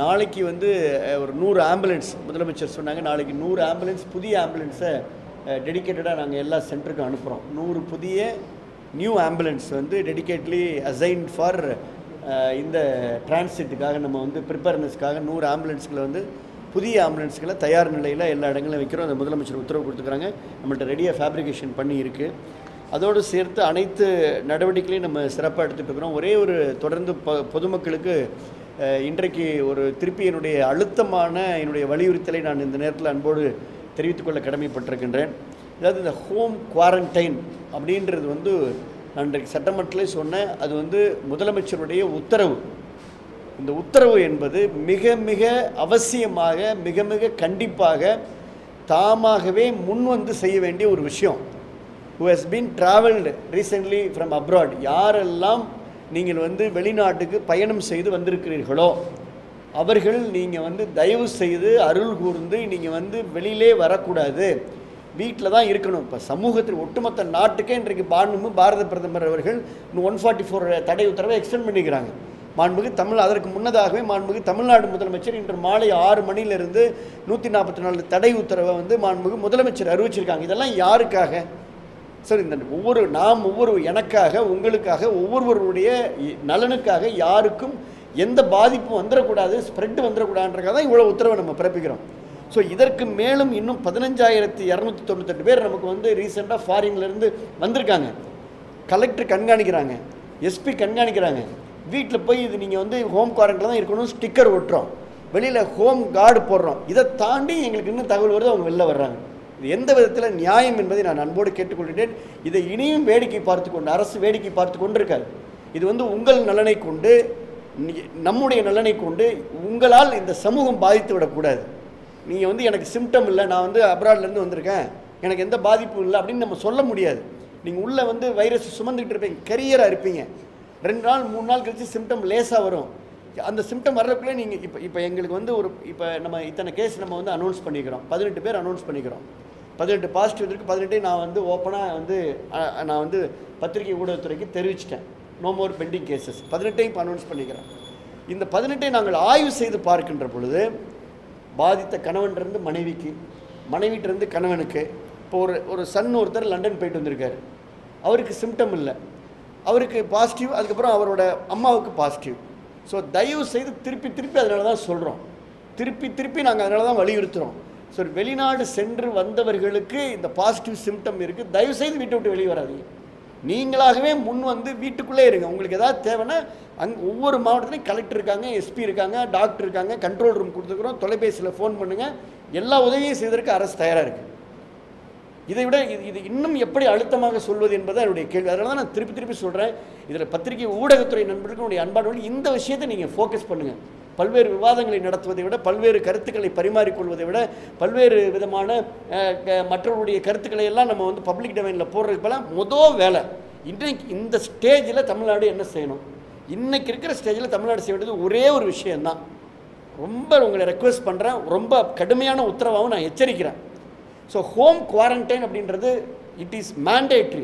நாளைக்கு வந்து ஒரு 100 ஆம்புலன்ஸ் முதலமைச்சர் சொன்னாங்க. நாளைக்கு 100 ஆம்புலன்ஸ் புதிய ஆம்புலன்ஸை டெடிக்கேட்டடாக நாங்கள் எல்லா சென்டருக்கும் அனுப்புகிறோம். 100 புதிய நியூ ஆம்புலன்ஸ் வந்து டெடிக்கேட்லி அசைன்ட் ஃபார் இந்த டிரான்சிட்டுக்காக நம்ம வந்து ப்ரிப்பேர்னஸ்க்காக 100 ஆம்புலன்ஸ்களை வந்து புதிய ஆம்புலன்ஸ்களை தயார் நிலையில் எல்லா இடங்களிலும் வைக்கிறோம். அந்த முதலமைச்சர் உத்தரவு கொடுத்துக்கிறாங்க. நம்மள்கிட்ட ரெடியாக ஃபேப்ரிகேஷன் பண்ணி இருக்குது. அதோடு சேர்த்து அனைத்து நடவடிக்கைகளையும் நம்ம சிறப்பாக எடுத்துகிட்டு இருக்கிறோம். ஒரே ஒரு தொடர்ந்து பொதுமக்களுக்கு இன்றைக்கு ஒரு திருப்பி என்னுடைய அழுத்தமான என்னுடைய வலியுறுத்தலை நான் இந்த நேரத்தில் அன்போடு தெரிவித்துக்கொள்ள கடமைப்பட்டிருக்கின்றேன். அதாவது இந்த ஹோம் குவாரண்டைன் அப்படின்றது வந்து நான் இன்றைக்கு சட்டமன்றத்திலே சொன்னேன். அது வந்து முதலமைச்சருடைய உத்தரவு. இந்த உத்தரவு என்பது மிக மிக அவசியமாக மிக மிக கண்டிப்பாக தாமாகவே முன்வந்து செய்ய வேண்டிய ஒரு விஷயம். Who has been travelled recently from abroad, யாரெல்லாம் நீங்கள் வந்து வெளிநாட்டுக்கு பயணம் செய்து வந்திருக்கிறீர்களோ அவர்கள் நீங்கள் வந்து தயவு செய்து அருள் கூர்ந்து நீங்கள் வந்து வெளியிலே வரக்கூடாது, வீட்டில் தான் இருக்கணும். இப்போ சமூகத்தில் ஒட்டுமொத்த நாட்டுக்கே இன்றைக்கு பாரத பிரதமர் அவர்கள் 144 தடை உத்தரவை எக்ஸ்டெண்ட் பண்ணிக்கிறாங்க. மாண்புமிகு அதற்கு முன்னதாகவே மாண்புமிகு தமிழ்நாடு முதலமைச்சர் இன்று மாலை 6 மணியிலிருந்து 144 தடை உத்தரவை வந்து மாண்புமிகு முதலமைச்சர் அறிவிச்சிருக்காங்க. இதெல்லாம் யாருக்காக? சரி, இந்த ஒவ்வொரு எனக்காக உங்களுக்காக ஒவ்வொருவருடைய நலனுக்காக யாருக்கும் எந்த பாதிப்பும் வந்துடக்கூடாது, ஸ்ப்ரெட் வந்துடக்கூடாதுன்றக்காக தான் இவ்வளோ உத்தரவை நம்ம பிறப்பிக்கிறோம். ஸோ இதற்கு மேலும் இன்னும் 15,298 பேர் நமக்கு வந்து ரீசெண்டாக ஃபாரின்லேருந்து வந்திருக்காங்க. கலெக்டர் கண்காணிக்கிறாங்க, எஸ்பி கண்காணிக்கிறாங்க. வீட்டில் போய் இது நீங்கள் வந்து ஹோம் குவாரண்டைனில் தான் இருக்கணும், ஸ்டிக்கர் ஒட்டுறோம், வெளியில் ஹோம் கார்டு போடுறோம். இதை தாண்டி எங்களுக்கு இன்னும் தகவல் வருது, அவங்க வெளில வர்றாங்க. எந்த விதத்தில் நியாயம் என்பதை நான் அன்போடு கேட்டுக்கொள்கிறேன். இதை இனியும் வேடிக்கை பார்த்துக்கொண்டு அரசு வேடிக்கை பார்த்து கொண்டிருக்காது. இது வந்து உங்கள் நலனை கொண்டு நம்முடைய நலனை கொண்டு உங்களால் இந்த சமூகம் பாதித்து விடக்கூடாது. நீங்கள் வந்து எனக்கு சிம்டம் இல்லை, நான் வந்து அப்ராட்லேருந்து வந்திருக்கேன், எனக்கு எந்த பாதிப்பும் இல்லை அப்படின்னு நம்ம சொல்ல முடியாது. நீங்கள் உள்ளே வந்து வைரஸ் சுமந்துக்கிட்டு இருப்பீங்க, கரியராக இருப்பீங்க. 2 நாள் 3 நாள் கழித்து சிம்டம் லேசாக வரும். அந்த சிம்டம் வர்றதுக்குள்ளே நீங்கள் இப்போ எங்களுக்கு வந்து இப்போ நம்ம இத்தனை கேஸ் நம்ம வந்து அனௌன்ஸ் பண்ணிக்கிறோம். 18 பேர் அனௌன்ஸ் பண்ணிக்கிறோம். 18 பாசிட்டிவ் இருக்குது. 18 நான் வந்து ஓப்பனாக வந்து நான் வந்து பத்திரிகை ஊடகத்துறைக்கு தெரிவிச்சிட்டேன். No more pending cases. 18 இப்போ அனௌன்ஸ் பண்ணிக்கிறேன். இந்த 18 நாங்கள் ஆய்வு செய்து பார்க்கின்ற பொழுது பாதித்த கணவன்லேருந்து மனைவிக்கு, மனைவிட்டிருந்து கணவனுக்கு, இப்போ ஒரு சன் ஒருத்தர் லண்டன் போயிட்டு வந்திருக்காரு. அவருக்கு சிம்டம் இல்லை, அவருக்கு பாசிட்டிவ், அதுக்கப்புறம் அவரோட அம்மாவுக்கு பாசிட்டிவ். ஸோ தயவு செய்து திருப்பி அதனால தான் சொல்கிறோம், திருப்பி நாங்கள் அதனால தான் வலியுறுத்துகிறோம். ஸோ வெளிநாடு சென்று வந்தவர்களுக்கு இந்த பாசிட்டிவ் சிம்டம் இருக்குது, தயவுசெய்து வீட்டை விட்டு வெளியே வராதீங்க. நீங்களாகவே முன் வந்து வீட்டுக்குள்ளே இருங்க. உங்களுக்கு ஏதாவது தேவைன்னா அங்கே ஒவ்வொரு மாவட்டத்துலையும் கலெக்டர் இருக்காங்க, எஸ்பி இருக்காங்க, டாக்டர் இருக்காங்க, கண்ட்ரோல் ரூம் கொடுத்துருக்குறோம். தொலைபேசியில் ஃபோன் பண்ணுங்கள். எல்லா உதவியும் செய்வதற்கு அரசு தயாராக இருக்குது. இதை விட இது இன்னும் எப்படி அழுத்தமாக சொல்வது என்பதை என்னுடைய கேள்வி. அதனால தான் நான் திருப்பி சொல்கிறேன். இதில் பத்திரிகை ஊடகத்துறை நண்பர்களுக்கு என்னுடைய அன்பானவர்கள், இந்த விஷயத்தை நீங்கள் ஃபோக்கஸ் பண்ணுங்கள். பல்வேறு விவாதங்களை நடத்துவதை விட, பல்வேறு கருத்துக்களை பரிமாறிக்கொள்வதை விட, பல்வேறு விதமான மற்றவருடைய கருத்துக்களை எல்லாம் நம்ம வந்து பப்ளிக் டொமைனில் போடுறதுக்கு போல முதல் வேலை இன்றைக்கு இந்த ஸ்டேஜில் தமிழ்நாடு என்ன செய்யணும், இன்றைக்கி இருக்கிற ஸ்டேஜில் தமிழ்நாடு செய்ய வேண்டியது ஒரே ஒரு விஷயந்தான். ரொம்ப உங்களை ரெக்வஸ்ட் பண்ணுறேன், ரொம்ப கடுமையான உத்தரவாகவும் நான் எச்சரிக்கிறேன். ஸோ ஹோம் குவாரண்டைன் அப்படின்றது இட் இஸ் மேண்டேட்ரி.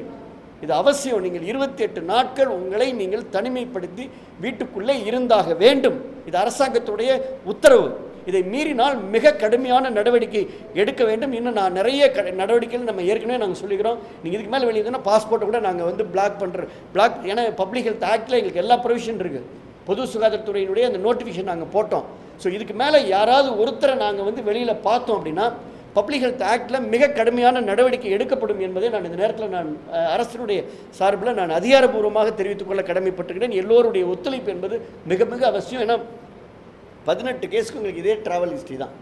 இது அவசியம். நீங்கள் 28 நாட்கள் உங்களை நீங்கள் தனிமைப்படுத்தி வீட்டுக்குள்ளே இருந்தாக வேண்டும். இது அரசாங்கத்துடைய உத்தரவு. இதை மீறினால் மிக கடுமையான நடவடிக்கை எடுக்க வேண்டும். இன்னும் நான் நிறைய நடவடிக்கைகள் நம்ம ஏற்கனவே நாங்கள் சொல்லிக்கிறோம். நீங்கள் இதுக்கு மேலே வெளியேன்னா பாஸ்போர்ட்டை கூட நாங்கள் வந்து பிளாக் ஏன்னா பப்ளிக் ஹெல்த் ஆக்டில் எங்களுக்கு எல்லா ப்ரொவிஷன் இருக்குது. பொது சுகாதாரத்துறையினுடைய அந்த நோட்டிஃபிகேஷன் நாங்கள் போட்டோம். ஸோ இதுக்கு மேலே யாராவது ஒருத்தரை நாங்கள் வந்து வெளியில் பார்த்தோம் அப்படின்னா பப்ளிக் ஹெல்த் ஆக்டில் மிக கடுமையான நடவடிக்கை எடுக்கப்படும் என்பதை நான் இந்த நேரத்தில் அரசினுடைய சார்பில் நான் அதிகாரபூர்வமாக தெரிவித்துக் கொள்ள கடமைப்பட்டிருக்கிறேன். எல்லோருடைய ஒத்துழைப்பு என்பது மிக மிக அவசியம். ஏன்னா 18 கேஸுக்கு உங்களுக்கு இதே ட்ராவல் ஹிஸ்ட்ரி தான்.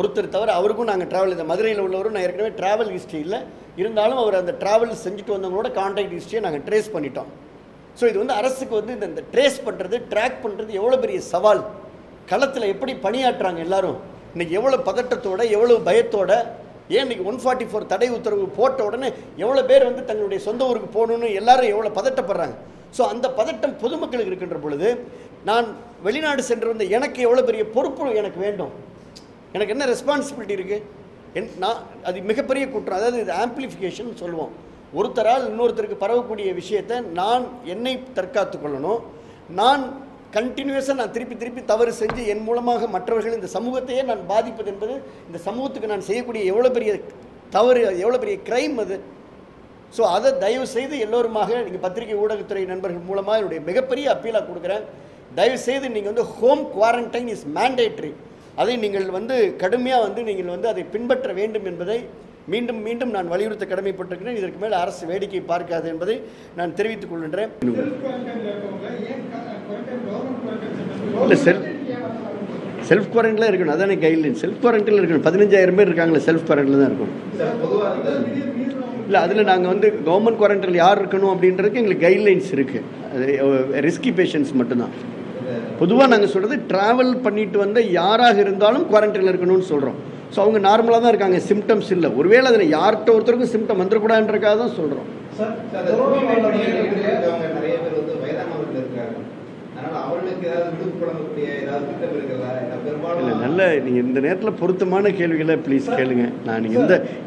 ஒருத்தர் தவிர அவருக்கும் நாங்கள் ட்ராவல் இந்த மதுரையில் உள்ளவரும் நான் ஏற்கனவே ட்ராவல் ஹிஸ்ட்ரி இல்லை இருந்தாலும் அவர் அந்த ட்ராவல் செஞ்சுட்டு வந்தவங்களோட கான்டாக்ட் ஹிஸ்ட்ரியை நாங்கள் ட்ரேஸ் பண்ணிட்டோம். ஸோ இது வந்து அரசுக்கு வந்து இந்த ட்ரேஸ் பண்ணுறது ட்ராக் பண்ணுறது எவ்வளோ பெரிய சவால். களத்தில் எப்படி பணியாற்றுறாங்க எல்லாரும், இன்றைக்கி எவ்வளோ பதட்டத்தோடு எவ்வளோ பயத்தோடு. ஏன் இன்றைக்கி 144 தடை உத்தரவு போட்ட உடனே எவ்வளோ பேர் வந்து தங்களுடைய சொந்த ஊருக்கு போகணுன்னு எல்லாரும் எவ்வளோ பதட்டப்படுறாங்க. ஸோ அந்த பதட்டம் பொதுமக்களுக்கு இருக்கின்ற பொழுது நான் வெளிநாடு சென்று வந்த எனக்கு எவ்வளோ பெரிய பொறுப்பு எனக்கு வேண்டும், எனக்கு என்ன ரெஸ்பான்சிபிலிட்டி இருக்குது, நான் அது மிகப்பெரிய குற்றம். அதாவது இது ஆம்பிளிஃபிகேஷன் சொல்லுவோம். ஒருத்தரால் இன்னொருத்தருக்கு பரவக்கூடிய விஷயத்தை நான் என்னை தற்காத்து கொள்ளணும், நான் Continuation and திருப்பி தவறு செஞ்சு என் மூலமாக மற்றவர்கள் இந்த சமூகத்தையே நான் பாதிப்பது என்பது இந்த சமூகத்துக்கு நான் செய்யக்கூடிய எவ்வளவு பெரிய தவறு எவ்வளவு பெரிய crime அது சோ அதை தயவு செய்து எல்லோருமாக நீங்க பத்திரிகை ஊடகத்துறை நண்பர்கள் மூலமா என்னுடைய மிகப்பெரிய அப்பீலா கொடுக்கிறேன் தயவு செய்து நீங்க வந்து ஹோம் குவாரண்டைன் இஸ் மேண்டேட்டரி அதை நீங்கள் வந்து கடுமையா வந்து நீங்கள் வந்து அதை பின்பற்ற வேண்டும் என்பதை மீண்டும் மீண்டும் நான் வலியுறுத்த கடமைப்பட்டிருக்கிறேன் இதற்கு மேல் அரசு வேடிக்கை பார்க்காது என்பதை நான் தெரிவித்துக் கொள்கிறேன் செல்ஃப் குவாரண்டைன்ல இருக்கணும் அதானே கைட்லைன் செல்ஃப் குவாரண்டைன்ல இருக்கணும் 15000 பேர் இருக்காங்களே செல்ஃப் குவாரண்டைன்ல தான் இருக்கும் இல்ல அதுல நாங்க வந்து கவர்மெண்ட் குவாரண்டைன்ல யார் இருக்கணும் அப்படிங்கிறதுக்கு எங்களுக்கு கைட்லைன்ஸ் இருக்கு ரிஸ்கி பேஷன்ஸ் மட்டும் தான் பொதுவா நாங்க சொல்றது டிராவல் பண்ணிட்டு வந்த யாராக இருந்தாலும் குவாரண்டைன்ல இருக்கணும்னு சொல்றோம் So, அவங்க நார்மலா தான் இருக்காங்க சிம்டம்ஸ் இல்ல ஒருவேளை அதுல யார்ட்ட ஒருத்தருக்கும் சிம்டம் வந்திர கூடாதுன்றதுக்காக தான் சொல்றோம் சார் அவங்க நிறைய பேர் வந்து வயதானவர்கள் இருக்காங்க அதனால அவங்களுக்கு ஏதாவது விடுப்பு கொடுக்கக்கூடிய ஏதாவது திட்டம் இருக்குதா இந்த பெருமாள் நல்ல நீங்க இந்த நேரத்துல பொருத்தமான கேள்விகளை ப்ளீஸ் கேளுங்க நான்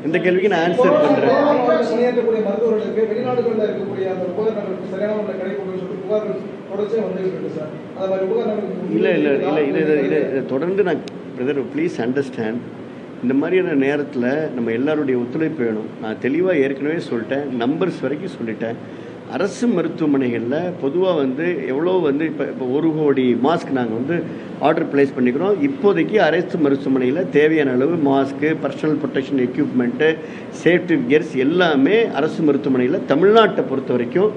இந்த கேள்விக்கு நான் ஆன்சர் பண்றேன் சீனியர்கூடிய மருத்துவர்களுக்கு வெளிநாடுகளில இருக்கக்கூடிய அந்த உபகரணங்களுக்கு சரியான முறையில் கிடைக்கும்னு சொல்லி புகார்கள் தொடர்ந்து வந்துருக்கு சார் அத மாதிரி உபகரணங்களுக்கு இல்ல தொடர்ந்து நான் பிரதர் ப்ளீஸ் அண்டர்ஸ்டாண்ட் இந்த மாதிரியான நேரத்தில் நம்ம எல்லாருடைய ஒத்துழைப்பு வேணும் நான் தெளிவாக ஏற்கனவே சொல்லிட்டேன் நம்பர்ஸ் வரைக்கும் சொல்லிட்டேன் அரசு மருத்துவமனைகளில் பொதுவாக வந்து எவ்வளோ வந்து இப்போ 1 கோடி மாஸ்க் நாங்கள் வந்து ஆர்டர் பிளேஸ் பண்ணிக்கிறோம் இப்போதைக்கு அரசு மருத்துவமனையில் தேவையான அளவு mask personal protection equipment safety gears எல்லாமே அரசு மருத்துவமனையில் தமிழ்நாட்டை பொறுத்த வரைக்கும்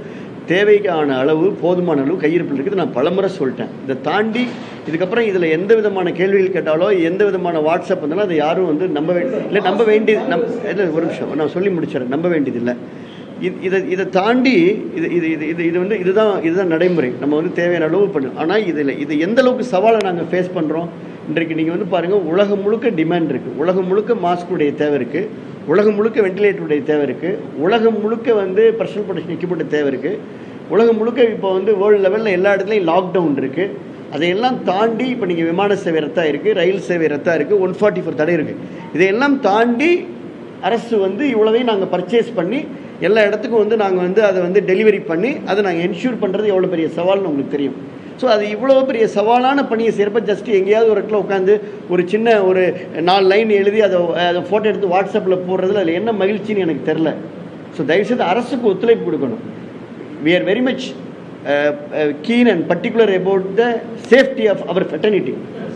தேவைக்கான அளவு போதுமான அளவு கையிருப்பில் இருக்குது நான் பலமுறை சொல்லிட்டேன் இதை தாண்டி இதுக்கப்புறம் இதில் எந்த விதமான கேள்விகள் கேட்டாலோ எந்த விதமான வாட்ஸ்அப் வந்தாலும் அதை யாரும் வந்து நம்ப வேண்டியது இல்லை ஒரு நிமிஷம் நான் சொல்லி முடிச்சிடறேன் நம்ப வேண்டியதில்லை இதை தாண்டி இது இது இது இது வந்து இதுதான் நடைமுறை நம்ம வந்து தேவையான அளவு பண்ணணும் ஆனால் இது எந்த அளவுக்கு சவாலை நாங்கள் ஃபேஸ் பண்ணுறோம் இன்றைக்கு நீங்கள் வந்து பாருங்கள் உலகம் முழுக்க டிமாண்ட் இருக்குது உலகம் முழுக்க மாஸ்குடைய தேவை இருக்குது உலகம் முழுக்க வெண்டிலேட்டருடைய தேவை இருக்குது உலகம் முழுக்க வந்து பர்சனல் ப்ரொடெக்ஷன் எக்யூப்மெண்ட் தேவை இருக்குது உலகம் முழுக்க இப்போ வந்து வேர்ல்டு லெவலில் எல்லா இடத்துலையும் லாக்டவுன் இருக்குது அதையெல்லாம் தாண்டி இப்போ நீங்கள் விமான சேவை ரத்தாக இருக்குது ரயில் சேவை ரத்தாக இருக்குது 144 தடை இருக்குது இதையெல்லாம் தாண்டி அரசு வந்து இவ்வளவையும் நாங்கள் பர்ச்சேஸ் பண்ணி எல்லா இடத்துக்கும் வந்து நாங்கள் வந்து அதை வந்து டெலிவரி பண்ணி அதை நாங்கள் என்ஷூர் பண்ணுறது எவ்வளோ பெரிய சவால்னு உங்களுக்கு தெரியும் ஸோ அது இவ்வளோ பெரிய சவாலான பணியை செய்கிறப்ப ஜஸ்ட் எங்கேயாவது ஒரு இடத்துல உட்காந்து ஒரு சின்ன ஒரு 4 லைன் எழுதி அதை ஃபோட்டோ எடுத்து வாட்ஸ்அப்பில் போடுறதுல அதில் என்ன மகிழ்ச்சின்னு எனக்கு தெரில ஸோ தயவுசெய்து அரசுக்கு ஒத்துழைப்பு கொடுக்கணும் we are very much keen and particular about the safety of our fraternity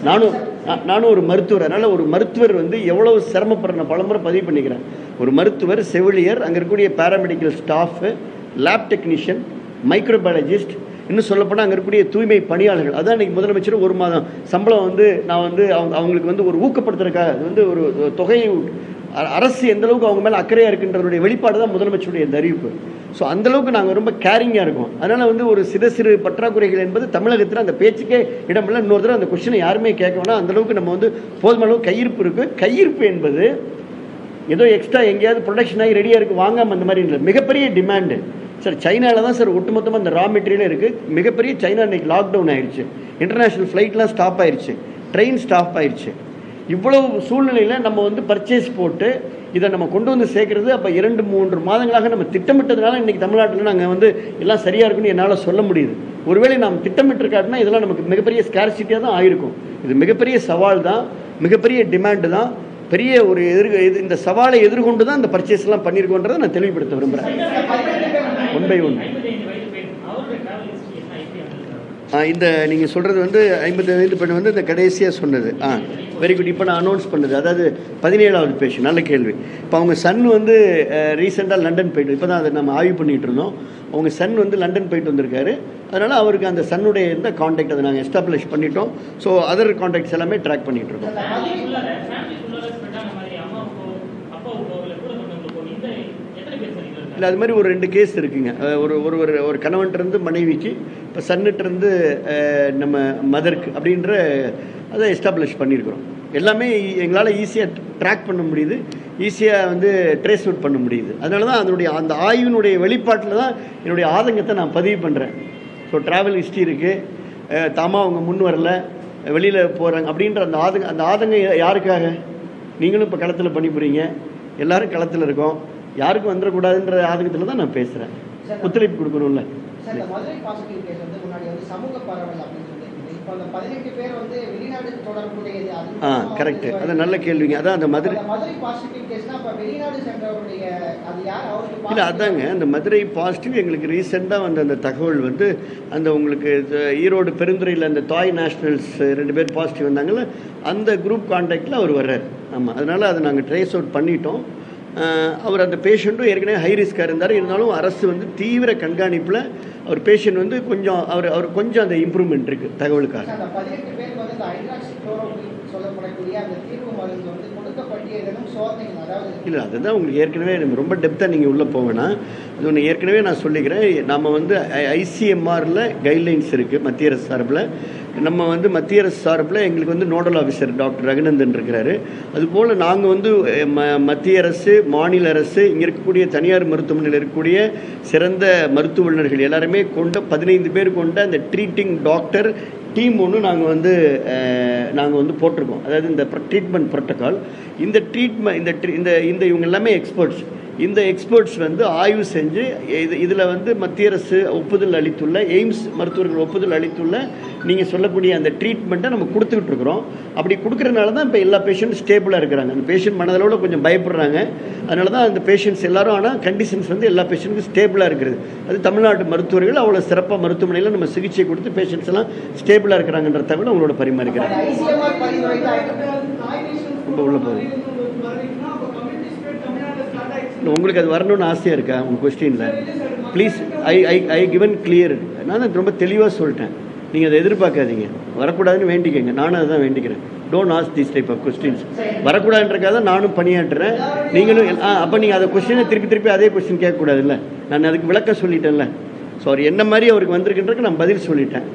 நானும் ஒரு மருத்துவர் அதனால ஒரு மருத்துவர் வந்து எவ்வளவு சிரமப்படுற பலமுறை பதிவு பண்ணிக்கிறேன் ஒரு மருத்துவர் செவிலியர் அங்கே இருக்கக்கூடிய paramedical staff lab technician microbiologist இன்னும் சொல்லப்போனால் அங்கே இருக்கக்கூடிய தூய்மை பணியாளர்கள் அதான் இன்றைக்கி முதலமைச்சர் 1 மாதம் சம்பளம் வந்து நான் வந்து அவங்களுக்கு வந்து ஒரு ஊக்கப்படுத்துறதுக்காக அது வந்து ஒரு தொகையை அரசு எந்தளவுக்கு அவங்க மேலே அக்கறையாக இருக்குன்றதுடைய வெளிப்பாடு தான் முதலமைச்சருடைய அறிவிப்பு ஸோ அந்தளவுக்கு நாங்கள் ரொம்ப கேரிங்காக இருக்கோம் அதனால் வந்து ஒரு சிறு பற்றாக்குறைகள் என்பது தமிழகத்தில் அந்த பேச்சுக்கே இடமில்லை இன்னொரு தடவை அந்த கொஸ்டினை யாருமே கேட்கணும்னா அந்தளவுக்கு நம்ம வந்து போதுமான அளவு கையிருப்பு இருக்குது கையிருப்பு என்பது ஏதோ எக்ஸ்ட்ரா எங்கேயாவது ப்ரொடக்ஷன் ஆகி ரெடியாக இருக்குது வாங்காமல் அந்த மாதிரி இல்லை மிகப்பெரிய டிமாண்டு சார் சைனாவில் தான் சார் ஒட்டுமொத்தமாக இந்த ரா மெட்டீரியல் இருக்குது மிகப்பெரிய சைனா இன்றைக்கி லாக்டவுன் ஆயிடுச்சு இன்டர்நேஷ்னல் ஃப்ளைட்லாம் ஸ்டாப் ஆயிடுச்சு ட்ரெயின் ஸ்டாப் ஆயிடுச்சு இவ்வளவு சூழ்நிலையில் நம்ம வந்து பர்ச்சேஸ் போட்டு இதை நம்ம கொண்டு வந்து சேர்க்கறது அப்போ 2-3 மாதங்களாக நம்ம திட்டமிட்டதுனால இன்றைக்கி தமிழ்நாட்டில் நாங்கள் வந்து எல்லாம் சரியாக இருக்குன்னு என்னால் சொல்ல முடியுது ஒருவேளை நாம் திட்டமிட்டிருக்காருன்னா இதெல்லாம் நமக்கு மிகப்பெரிய ஸ்கேர்சிட்டியாக தான் ஆயிருக்கும் இது மிகப்பெரிய சவால் தான் மிகப்பெரிய டிமாண்டு தான் பெரிய ஒரு இந்த சவாலை எதிர்கொண்டு தான் இந்த பர்ச்சேஸ்லாம் பண்ணியிருக்கோன்றதை நான் தெளிவுபடுத்த விரும்புகிறேன் 1/1 இந்த நீங்கள் சொல்கிறது வந்து 55 பெண் வந்து இந்த கடைசியாக சொன்னது வெரி குட் இப்போ நான் அனௌன்ஸ் பண்ணுது அதாவது 17வது பேஷண்ட் நல்ல கேள்வி இப்போ அவங்க சன் வந்து ரீசெண்டாக லண்டன் போயிட்டு இப்போ தான் அதை நம்ம ஆய்வு பண்ணிகிட்டு இருந்தோம் அவங்க சன் வந்து லண்டன் போயிட்டு வந்திருக்காரு அதனால் அவருக்கு அந்த சன்னுடைய எந்த காண்டாக்ட் அதை நாங்கள் எஸ்டாப்ளிஷ் பண்ணிட்டோம் ஸோ அதர் காண்டாக்ட்ஸ் எல்லாமே ட்ராக் பண்ணிகிட்டு இருக்கோம் இல்லை அது மாதிரி ஒரு 2 கேஸ் இருக்குங்க ஒரு ஒரு ஒரு கணவன்கிட்டருந்து மனைவிக்கு இப்போ சன்னிட்டருந்து நம்ம மதருக்கு அப்படின்ற அதை எஸ்டாப்ளிஷ் பண்ணியிருக்கிறோம் எல்லாமே எங்களால் ஈஸியாக ட்ராக் பண்ண முடியுது ஈஸியாக வந்து ட்ரேஸ் அவுட் பண்ண முடியுது அதனால தான் அதனுடைய அந்த ஆய்வினுடைய வெளிப்பாட்டில் தான் என்னுடைய ஆதங்கத்தை நான் பதிவு பண்ணுறேன் ஸோ ட்ராவல் ஹிஸ்ட்ரி இருக்குது தாமாக அவங்க முன் வரல வெளியில் போகிறாங்க அப்படின்ற அந்த ஆதங்கம் யாருக்காக நீங்களும் இப்போ களத்தில் பண்ணிப்புறீங்க எல்லோரும் களத்தில் இருக்கோம் யாருக்கும் வந்துடக்கூடாதுன்ற ஆதங்கத்தில் தான் நான் பேசுகிறேன் ஒத்துழைப்பு கொடுக்கணும்ல கரெக்ட். அது நல்ல கேள்விங்க. அதான் அந்த மதுரை இல்லை, அதாங்க அந்த மதுரை பாசிட்டிவ் எங்களுக்கு ரீசெண்டாக வந்து அந்த தகவல் வந்து அந்த உங்களுக்கு ஈரோடு பெருந்துறையில் அந்த தாய் நேஷனல்ஸ் 2 பேர் பாசிட்டிவ் வந்தாங்களே அந்த குரூப் கான்டாக்டில் அவர் வர்றார். ஆமாம், அதனால் அதை நாங்கள் ட்ரேஸ் அவுட் பண்ணிட்டோம். அவர் அந்த பேஷண்ட்டும் ஏற்கனவே ஹை ரிஸ்க்காக இருந்தார். இருந்தாலும் அரசு வந்து தீவிர கண்காணிப்பில் அவர் பேஷண்ட் வந்து கொஞ்சம் அவர் அவர் கொஞ்சம் அந்த இம்ப்ரூவ்மெண்ட் இருக்குது தகவலுக்காக. இல்லை, அதுதான் உங்களுக்கு ஏற்கனவே ரொம்ப டெப்த்தாக நீங்கள் உள்ளே போவேன்னா அது ஒன்று ஏற்கனவே நான் சொல்லிக்கிறேன். நம்ம வந்து ஐசிஎம்ஆரில் கைட்லைன்ஸ் இருக்குது மத்திய அரசு சார்பில். நம்ம வந்து மத்திய அரசு சார்பில் எங்களுக்கு வந்து நோடல் ஆஃபீஸர் டாக்டர் ரகுநந்தன் இருக்கிறாரு. அதுபோல் நாங்கள் வந்து மத்திய அரசு, மாநில அரசு, இங்கே இருக்கக்கூடிய தனியார் மருத்துவமனையில் இருக்கக்கூடிய சிறந்த மருத்துவர்கள் எல்லாருமே கொண்ட 15 பேர் கொண்ட அந்த ட்ரீட்டிங் டாக்டர் டீம் ஒன்று நாங்கள் வந்து போட்டிருக்கோம். அதாவது இந்த ட்ரீட்மெண்ட் ப்ரோட்டோக்கால் இந்த ட்ரீட்மெண்ட் இந்த இவங்க எல்லாமே எக்ஸ்பர்ட்ஸ். இந்த எக்ஸ்பர்ட்ஸ் வந்து ஆய்வு செஞ்சு இதில் வந்து மத்திய அரசு ஒப்புதல் அளித்துள்ள எய்ம்ஸ் மருத்துவர்கள் ஒப்புதல் அளித்துள்ள நீங்கள் சொல்லக்கூடிய அந்த ட்ரீட்மெண்ட்டை நம்ம கொடுத்துக்கிட்டு இருக்கிறோம். அப்படி கொடுக்குறதுனால தான் இப்போ எல்லா பேஷண்ட்டும் ஸ்டேபிளாக இருக்கிறாங்க. அந்த பேஷண்ட் மனதளவில் கொஞ்சம் பயப்படுறாங்க, அதனால தான் அந்த பேஷண்ட்ஸ் எல்லோரும். ஆனால் கண்டிஷன்ஸ் வந்து எல்லா பேஷண்ட்டுக்கும் ஸ்டேபிளாக இருக்கிறது. அது தமிழ்நாட்டு மருத்துவர்கள் அவ்வளோ சிறப்பாக மருத்துவமனையில் நம்ம சிகிச்சை கொடுத்து பேஷண்ட்ஸ் எல்லாம் ஸ்டேபிளாக இருக்கிறாங்கன்ற தகவல் அவங்களோட பரிமாறிக்கிறாங்க. ரொம்ப உள்ள போகுது. உங்களுக்கு அது வரணும்னு ஆசையாக இருக்கா உங்கள் கொஸ்டினில்? Please, I I I given clear. நான் அது ரொம்ப தெளிவாக சொல்லிட்டேன். நீங்கள் அதை எதிர்பார்க்காதீங்க, வரக்கூடாதுன்னு வேண்டிக்கங்க. நானும் அதை தான் வேண்டிக்கிறேன். Don't ask these type of questions. வரக்கூடாதுன்றக்காக தான் நானும் பணியாற்றுறேன், நீங்களும். அப்போ நீங்கள் அதை கொஸ்டினை திருப்பி திருப்பி அதே கொஸ்டின் கேட்கக்கூடாதுல்ல. நான் அதுக்கு விளக்க சொல்லிட்டேன்ல. ஸோ அவர் என்ன மாதிரி அவருக்கு வந்திருக்குன்றக்கு நான் பதில் சொல்லிட்டேன்.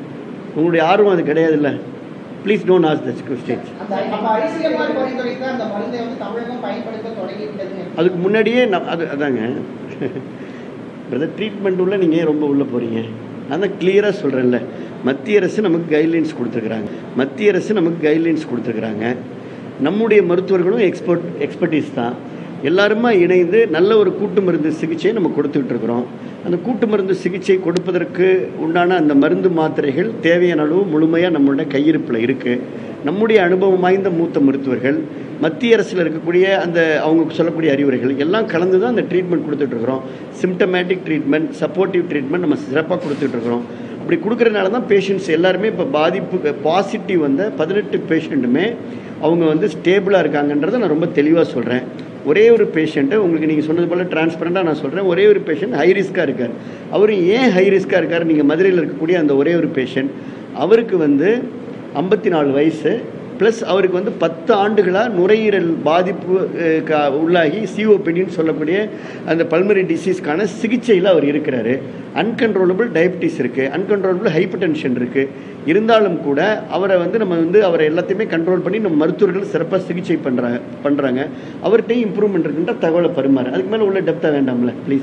உங்களுடைய ஆர்வம் அது கிடையாதுல்ல. Please don't ask that question. அதுக்கு முன்னாடியே அது அதாங்க பிரதர், ட்ரீட்மெண்ட் உள்ள நீங்கள் ரொம்ப உள்ளே போகிறீங்க. நான் தான் கிளியராக சொல்கிறேன்ல, மத்திய அரசு நமக்கு கைட்லைன்ஸ் கொடுத்துருக்குறாங்க. நம்முடைய மருத்துவர்களும் எக்ஸ்பர்டீஸ் தான். எல்லாருமா இணைந்து நல்ல ஒரு கூட்டு மருந்து சிகிச்சையை நம்ம கொடுத்துக்கிட்டு இருக்கிறோம். அந்த கூட்டு மருந்து சிகிச்சை கொடுப்பதற்கு உண்டான அந்த மருந்து மாத்திரைகள் தேவையான அளவு முழுமையாக நம்மளோட கையிருப்பில் இருக்குது. நம்முடைய அனுபவம் வாய்ந்த மூத்த மருத்துவர்கள், மத்திய அரசில் இருக்கக்கூடிய அந்த அவங்க சொல்லக்கூடிய அறிவுரைகள் எல்லாம் கலந்து தான் அந்த ட்ரீட்மெண்ட் கொடுத்துட்ருக்குறோம். சிம்டமேட்டிக் ட்ரீட்மெண்ட், சப்போர்ட்டிவ் ட்ரீட்மெண்ட் நம்ம சிறப்பாக கொடுத்துட்ருக்குறோம். அப்படி கொடுக்குறதுனால தான் பேஷண்ட்ஸ் எல்லாருமே இப்போ பாதிப்பு பாசிட்டிவ் வந்த 18 பேஷண்ட்டுமே அவங்க வந்து ஸ்டேபிளாக இருக்காங்கன்றதை நான் ரொம்ப தெளிவாக சொல்கிறேன். ஒரே ஒரு பேஷண்ட்டை உங்களுக்கு நீங்கள் சொன்னது போல் டிரான்ஸ்பரண்ட்டாக நான் சொல்கிறேன். ஒரே ஒரு பேஷண்ட் ஹை ரிஸ்க்காக இருக்கார். அவர் ஏன் ஹை ரிஸ்க்காக இருக்கார்? நீங்கள் மதுரையில் இருக்கக்கூடிய அந்த ஒரே ஒரு பேஷண்ட், அவருக்கு வந்து 54 வயசு ப்ளஸ் அவருக்கு வந்து 10 ஆண்டுகளாக நுரையீரல் பாதிப்பு உள்ளாகி சிஓபிடின்னு சொல்லக்கூடிய அந்த பல்மரி டிசீஸ்க்கான சிகிச்சையில் அவர் இருக்கிறாரு. அன்கண்ட்ரோலபிள் டயபிட்டிஸ் இருக்குது, அன்கண்ட்ரோலபிள் ஹைப்பர் டென்ஷன் இருக்குது. இருந்தாலும் கூட அவரை வந்து நம்ம வந்து அவரை எல்லாத்தையுமே கண்ட்ரோல் பண்ணி நம்ம மருத்துவர்கள் சிறப்பாக சிகிச்சை பண்ணுறாங்க. அவர்கிட்டையும் இம்ப்ரூவ்மெண்ட் இருக்குன்ற தகவலை பரிமாறு. அதுக்கு மேலே உள்ள டெப்த்தாக வேண்டாம்ல ப்ளீஸ்.